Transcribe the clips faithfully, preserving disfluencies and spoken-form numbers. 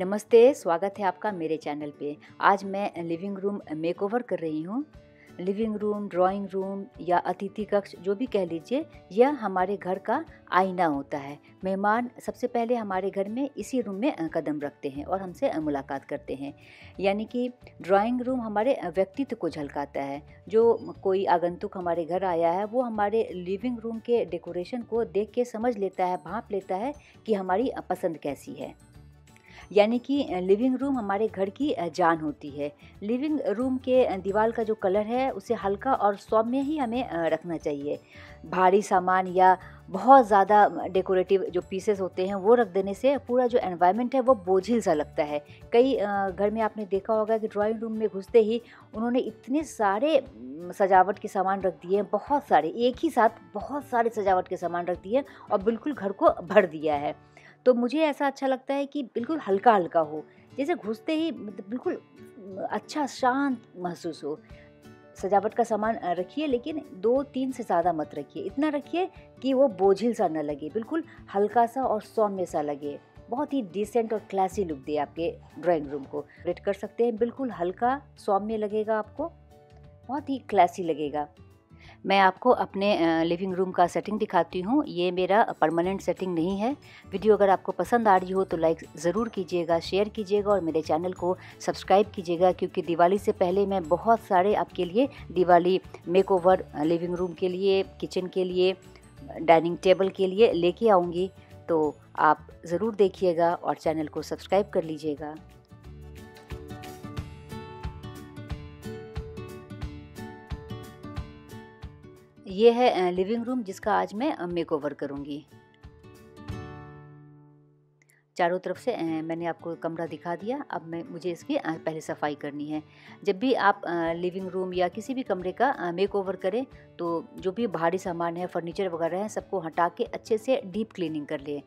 नमस्ते, स्वागत है आपका मेरे चैनल पे। आज मैं लिविंग रूम मेकओवर कर रही हूँ। लिविंग रूम, ड्राइंग रूम या अतिथि कक्ष, जो भी कह लीजिए, यह हमारे घर का आईना होता है। मेहमान सबसे पहले हमारे घर में इसी रूम में कदम रखते हैं और हमसे मुलाकात करते हैं। यानी कि ड्राइंग रूम हमारे व्यक्तित्व को झलकाता है। जो कोई आगंतुक हमारे घर आया है, वो हमारे लिविंग रूम के डेकोरेशन को देख के समझ लेता है, भांप लेता है कि हमारी पसंद कैसी है। यानी कि लिविंग रूम हमारे घर की जान होती है। लिविंग रूम के दीवार का जो कलर है, उसे हल्का और सौम्य ही हमें रखना चाहिए। भारी सामान या बहुत ज़्यादा डेकोरेटिव जो पीसेस होते हैं, वो रख देने से पूरा जो एनवायरनमेंट है वो बोझिल सा लगता है। कई घर में आपने देखा होगा कि ड्राइंग रूम में घुसते ही उन्होंने इतने सारे सजावट के सामान रख दिए हैं, बहुत सारे, एक ही साथ बहुत सारे सजावट के सामान रख दिए और बिल्कुल घर को भर दिया है। तो मुझे ऐसा अच्छा लगता है कि बिल्कुल हल्का हल्का हो, जैसे घुसते ही बिल्कुल अच्छा शांत महसूस हो। सजावट का सामान रखिए, लेकिन दो तीन से ज़्यादा मत रखिए। इतना रखिए कि वो बोझिल सा न लगे, बिल्कुल हल्का सा और सौम्य सा लगे। बहुत ही डिसेंट और क्लासी लुक दे आपके ड्राइंग रूम को। रेट कर सकते हैं, बिल्कुल हल्का सौम्य लगेगा आपको, बहुत ही क्लासी लगेगा। मैं आपको अपने लिविंग रूम का सेटिंग दिखाती हूँ। ये मेरा परमानेंट सेटिंग नहीं है। वीडियो अगर आपको पसंद आ रही हो तो लाइक ज़रूर कीजिएगा, शेयर कीजिएगा और मेरे चैनल को सब्सक्राइब कीजिएगा, क्योंकि दिवाली से पहले मैं बहुत सारे आपके लिए दिवाली मेकओवर लिविंग रूम के लिए, किचन के लिए, डाइनिंग टेबल के लिए लेके आऊँगी। तो आप ज़रूर देखिएगा और चैनल को सब्सक्राइब कर लीजिएगा। ये है लिविंग रूम जिसका आज मैं मेकओवर करूँगी। चारों तरफ से मैंने आपको कमरा दिखा दिया। अब मैं मुझे इसकी पहले सफाई करनी है। जब भी आप लिविंग रूम या किसी भी कमरे का मेकओवर करें तो जो भी भारी सामान है, फर्नीचर वगैरह है, सबको हटा के अच्छे से डीप क्लीनिंग कर लें।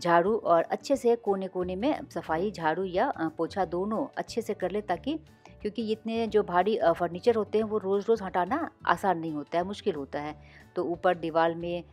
झाड़ू और अच्छे से कोने कोने में सफाई, झाड़ू या पोछा दोनों अच्छे से कर लें, ताकि, क्योंकि इतने जो भारी फर्नीचर होते हैं वो रोज़ रोज़ हटाना आसान नहीं होता है, मुश्किल होता है। तो ऊपर दीवार में,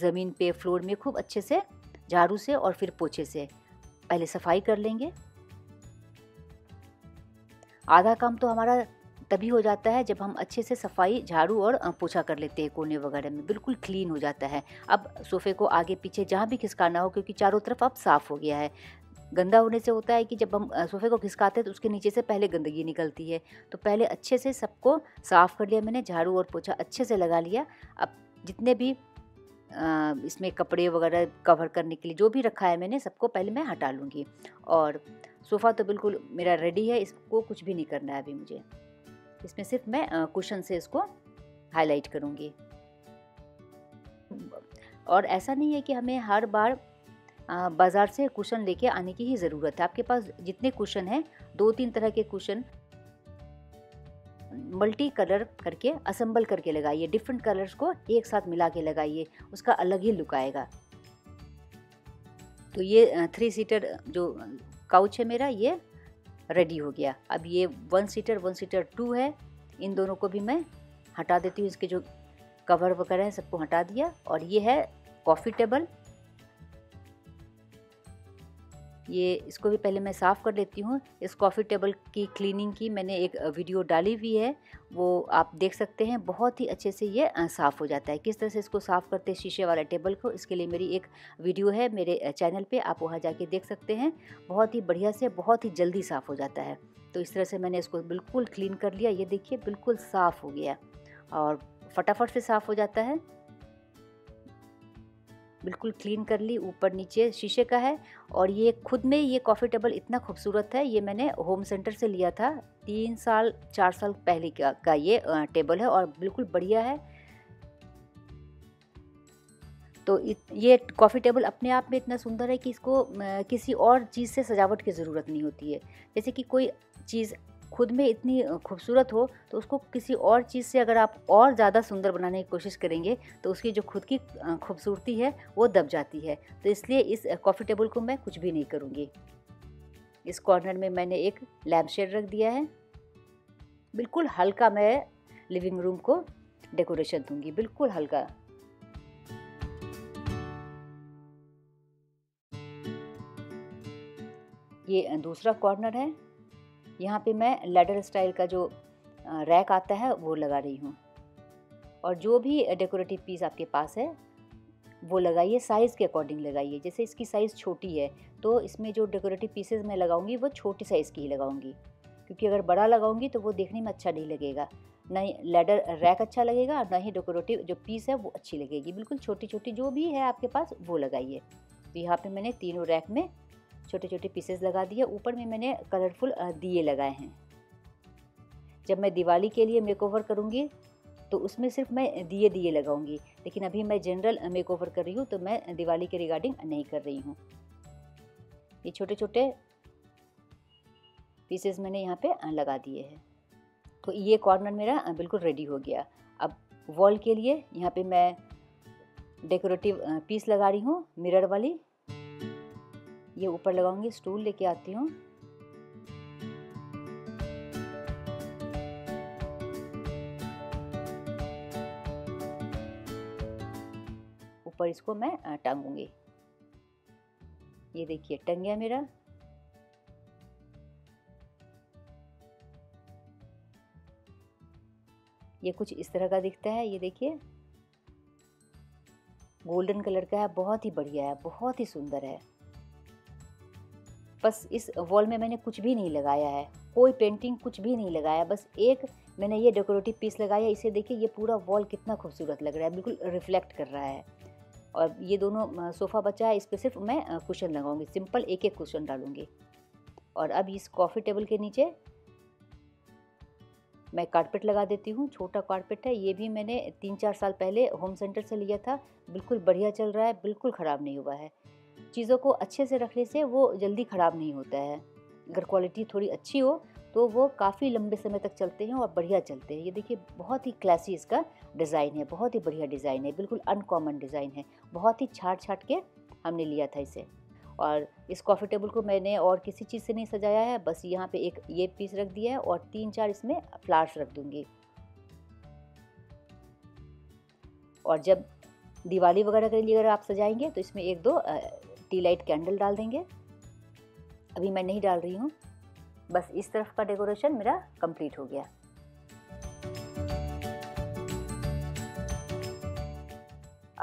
ज़मीन पे, फ्लोर में खूब अच्छे से झाड़ू से और फिर पोछे से पहले सफाई कर लेंगे। आधा काम तो हमारा तभी हो जाता है जब हम अच्छे से सफाई, झाड़ू और पोछा कर लेते हैं। कोने वगैरह में बिल्कुल क्लीन हो जाता है। अब सोफ़े को आगे पीछे जहाँ भी खिसकाना हो, क्योंकि चारों तरफ अब साफ़ हो गया है। गंदा होने से होता है कि जब हम सोफ़े को खिसकाते हैं तो उसके नीचे से पहले गंदगी निकलती है। तो पहले अच्छे से सबको साफ़ कर लिया मैंने, झाड़ू और पोछा अच्छे से लगा लिया। अब जितने भी आ, इसमें कपड़े वगैरह कवर करने के लिए जो भी रखा है मैंने, सबको पहले मैं हटा लूँगी। और सोफ़ा तो बिल्कुल मेरा रेडी है, इसको कुछ भी नहीं करना है अभी मुझे। इसमें सिर्फ मैं कुशन से इसको हाईलाइट करूँगी। और ऐसा नहीं है कि हमें हर बार बाज़ार से कुशन लेके आने की ही ज़रूरत है। आपके पास जितने कुशन हैं, दो तीन तरह के कुशन मल्टी कलर करके असम्बल करके लगाइए। डिफरेंट कलर्स को एक साथ मिला के लगाइए, उसका अलग ही लुक आएगा। तो ये थ्री सीटर जो काउच है मेरा, ये रेडी हो गया। अब ये one seater one seater two है, इन दोनों को भी मैं हटा देती हूँ। इसके जो कवर वगैरह है सबको हटा दिया। और ये है कॉफ़ी टेबल, ये इसको भी पहले मैं साफ़ कर लेती हूँ। इस कॉफ़ी टेबल की क्लीनिंग की मैंने एक वीडियो डाली हुई है, वो आप देख सकते हैं। बहुत ही अच्छे से ये साफ़ हो जाता है, किस तरह से इसको साफ़ करते हैं शीशे वाला टेबल को। इसके लिए मेरी एक वीडियो है मेरे चैनल पे, आप वहाँ जाके देख सकते हैं। बहुत ही बढ़िया से, बहुत ही जल्दी साफ़ हो जाता है। तो इस तरह से मैंने इसको बिल्कुल क्लीन कर लिया। ये देखिए बिल्कुल साफ़ हो गया और फटाफट से साफ़ हो जाता है। बिल्कुल क्लीन कर ली, ऊपर नीचे शीशे का है। और ये खुद में ये कॉफ़ी टेबल इतना खूबसूरत है। ये मैंने होम सेंटर से लिया था, तीन साल चार साल पहले का, का ये टेबल है और बिल्कुल बढ़िया है। तो ये कॉफ़ी टेबल अपने आप में इतना सुंदर है कि इसको किसी और चीज़ से सजावट की ज़रूरत नहीं होती है। जैसे कि कोई चीज़ खुद में इतनी खूबसूरत हो, तो उसको किसी और चीज़ से अगर आप और ज़्यादा सुंदर बनाने की कोशिश करेंगे तो उसकी जो खुद की खूबसूरती है वो दब जाती है। तो इसलिए इस कॉफ़ी टेबल को मैं कुछ भी नहीं करूँगी। इस कॉर्नर में मैंने एक लैम्प शेड रख दिया है। बिल्कुल हल्का मैं लिविंग रूम को डेकोरेशन दूँगी, बिल्कुल हल्का। ये दूसरा कॉर्नर है। यहाँ पे मैं लैडर स्टाइल का जो रैक आता है वो लगा रही हूँ, और जो भी डेकोरेटिव पीस आपके पास है वो लगाइए, साइज़ के अकॉर्डिंग लगाइए। जैसे इसकी साइज़ छोटी है तो इसमें जो डेकोरेटिव पीसेज मैं लगाऊंगी वो छोटी साइज़ की ही लगाऊंगी, क्योंकि अगर बड़ा लगाऊंगी तो वो देखने में अच्छा नहीं लगेगा, ना ही लैडर रैक अच्छा लगेगा और ना ही डेकोरेटिव जो पीस है वो अच्छी लगेगी। बिल्कुल छोटी छोटी जो भी है आपके पास वो लगाइए। तो यहाँ पर मैंने तीनों रैक में छोटे छोटे पीसेज लगा दिए। ऊपर में मैंने कलरफुल दिए लगाए हैं। जब मैं दिवाली के लिए मेकओवर करूँगी तो उसमें सिर्फ मैं दिए दिए लगाऊंगी, लेकिन अभी मैं जनरल मेकओवर कर रही हूँ तो मैं दिवाली के रिगार्डिंग नहीं कर रही हूँ। ये छोटे छोटे पीसेस मैंने यहाँ पे लगा दिए हैं। तो ये कॉर्नर मेरा बिल्कुल रेडी हो गया। अब वॉल के लिए यहाँ पे मैं डेकोरेटिव पीस लगा रही हूँ, मिरर वाली। ये ऊपर लगाऊंगी, स्टूल लेके आती हूँ। पर इसको मैं टांगूंगी। ये देखिए टंग गया मेरा। ये कुछ इस तरह का दिखता है। ये देखिए गोल्डन कलर का है, बहुत ही बढ़िया है, बहुत ही सुंदर है। बस इस वॉल में मैंने कुछ भी नहीं लगाया है, कोई पेंटिंग कुछ भी नहीं लगाया, बस एक मैंने ये डेकोरेटिव पीस लगाया। इसे देखिए ये पूरा वॉल कितना खूबसूरत लग रहा है, बिल्कुल रिफ्लेक्ट कर रहा है। और ये दोनों सोफ़ा बचा है, इस पर सिर्फ मैं कुशन लगाऊंगी, सिंपल एक एक कुशन डालूंगी। और अब इस कॉफ़ी टेबल के नीचे मैं कारपेट लगा देती हूँ। छोटा कारपेट है, ये भी मैंने तीन चार साल पहले होम सेंटर से लिया था। बिल्कुल बढ़िया चल रहा है, बिल्कुल ख़राब नहीं हुआ है। चीज़ों को अच्छे से रखने से वो जल्दी ख़राब नहीं होता है। अगर क्वालिटी थोड़ी अच्छी हो तो वो काफ़ी लंबे समय तक चलते हैं और बढ़िया चलते हैं। ये देखिए बहुत ही क्लासी इसका डिज़ाइन है, बहुत ही बढ़िया डिज़ाइन है, बिल्कुल अनकॉमन डिज़ाइन है। बहुत ही छाट छाट के हमने लिया था इसे। और इस कॉफ़ी टेबल को मैंने और किसी चीज़ से नहीं सजाया है, बस यहाँ पे एक ये पीस रख दिया है और तीन चार इसमें फ्लावर्स रख दूँगी। और जब दिवाली वगैरह के लिए अगर आप सजाएंगे तो इसमें एक दो टी लाइट कैंडल डाल देंगे। अभी मैं नहीं डाल रही हूँ। बस इस तरफ का डेकोरेशन मेरा कंप्लीट हो गया।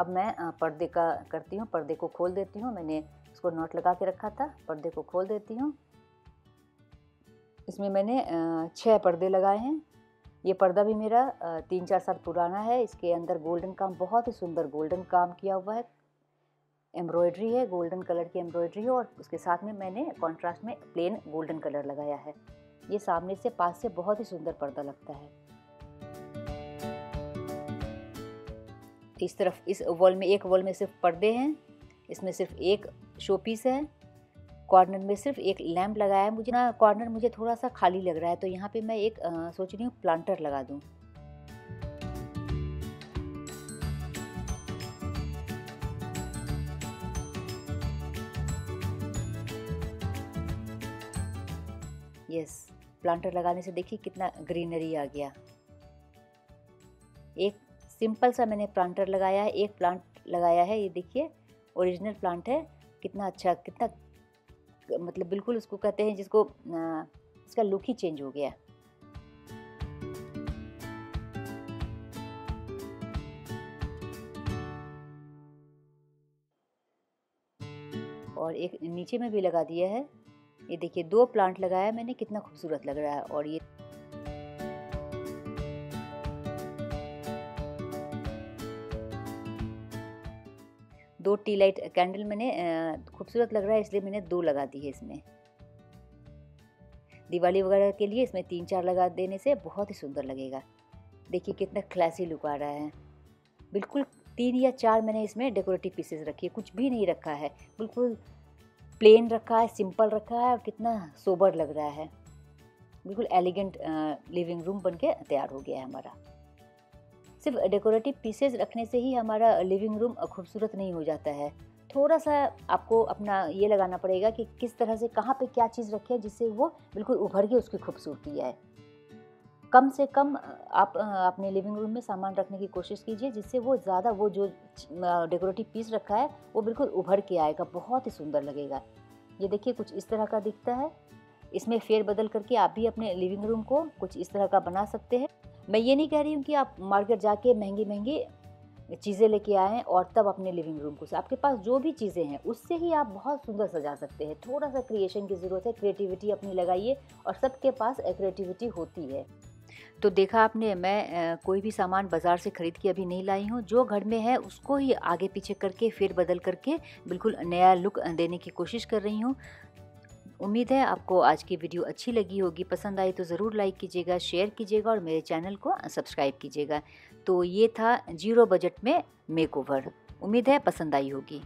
अब मैं पर्दे का करती हूँ। पर्दे को खोल देती हूँ, मैंने उसको नॉट लगा के रखा था। पर्दे को खोल देती हूँ। इसमें मैंने छः पर्दे लगाए हैं। ये पर्दा भी मेरा तीन चार साल पुराना है। इसके अंदर गोल्डन काम, बहुत ही सुंदर गोल्डन काम किया हुआ है। एम्ब्रॉयडरी है, गोल्डन कलर की एम्ब्रॉयडरी है, और उसके साथ में मैंने कॉन्ट्रास्ट में प्लेन गोल्डन कलर लगाया है। ये सामने से पास से बहुत ही सुंदर पर्दा लगता है। इस तरफ इस वॉल में एक वॉल में सिर्फ पर्दे हैं, इसमें सिर्फ एक शो पीस है। कॉर्नर में सिर्फ एक लैम्प लगाया है। मुझे ना कॉर्नर मुझे थोड़ा सा खाली लग रहा है, तो यहाँ पे मैं एक आ, सोच रही हूँ प्लांटर लगा दूँ। यस, प्लांटर लगाने से देखिए कितना ग्रीनरी आ गया। एक सिंपल सा मैंने प्लांटर लगाया है, एक प्लांट लगाया है। ये देखिए ओरिजिनल प्लांट है, कितना अच्छा, कितना मतलब बिल्कुल उसको कहते हैं जिसको आ, इसका लुक ही चेंज हो गया। और एक नीचे में भी लगा दिया है। ये देखिए दो प्लांट लगाया मैंने, कितना खूबसूरत लग रहा है। और ये दो टी लाइट कैंडल मैंने खूबसूरत लग रहा है इसलिए मैंने दो लगा दी है इसमें। दिवाली वगैरह के लिए इसमें तीन चार लगा देने से बहुत ही सुंदर लगेगा। देखिए कितना क्लासी लुक आ रहा है। बिल्कुल तीन या चार मैंने इसमें डेकोरेटिव पीसेस रखी है, कुछ भी नहीं रखा है, बिल्कुल प्लेन रखा है, सिंपल रखा है, और कितना सोबर लग रहा है। बिल्कुल एलिगेंट लिविंग रूम बनके तैयार हो गया है हमारा। सिर्फ डेकोरेटिव पीसेस रखने से ही हमारा लिविंग रूम खूबसूरत नहीं हो जाता है। थोड़ा सा आपको अपना ये लगाना पड़ेगा कि किस तरह से कहाँ पे क्या चीज़ रखें जिससे वो बिल्कुल उभर के उसकी खूबसूरती आए। कम से कम आप अपने लिविंग रूम में सामान रखने की कोशिश कीजिए जिससे वो ज़्यादा वो जो डेकोरेटिव पीस रखा है वो बिल्कुल उभर के आएगा, बहुत ही सुंदर लगेगा। ये देखिए कुछ इस तरह का दिखता है। इसमें फेरबदल करके आप भी अपने लिविंग रूम को कुछ इस तरह का बना सकते हैं। मैं ये नहीं कह रही हूँ कि आप मार्केट जाके महंगी महंगी चीज़ें लेके आएँ और तब अपने लिविंग रूम को, आपके पास जो भी चीज़ें हैं उससे ही आप बहुत सुंदर सजा सकते हैं। थोड़ा सा क्रिएशन की ज़रूरत है, क्रिएटिविटी अपनी लगाइए, और सबके पास क्रिएटिविटी होती है। तो देखा आपने, मैं कोई भी सामान बाज़ार से ख़रीद के अभी नहीं लाई हूँ, जो घर में है उसको ही आगे पीछे करके फिर बदल करके बिल्कुल नया लुक देने की कोशिश कर रही हूँ। उम्मीद है आपको आज की वीडियो अच्छी लगी होगी। पसंद आई तो ज़रूर लाइक कीजिएगा, शेयर कीजिएगा और मेरे चैनल को सब्सक्राइब कीजिएगा। तो ये था जीरो बजट में मेकओवर, उम्मीद है पसंद आई होगी।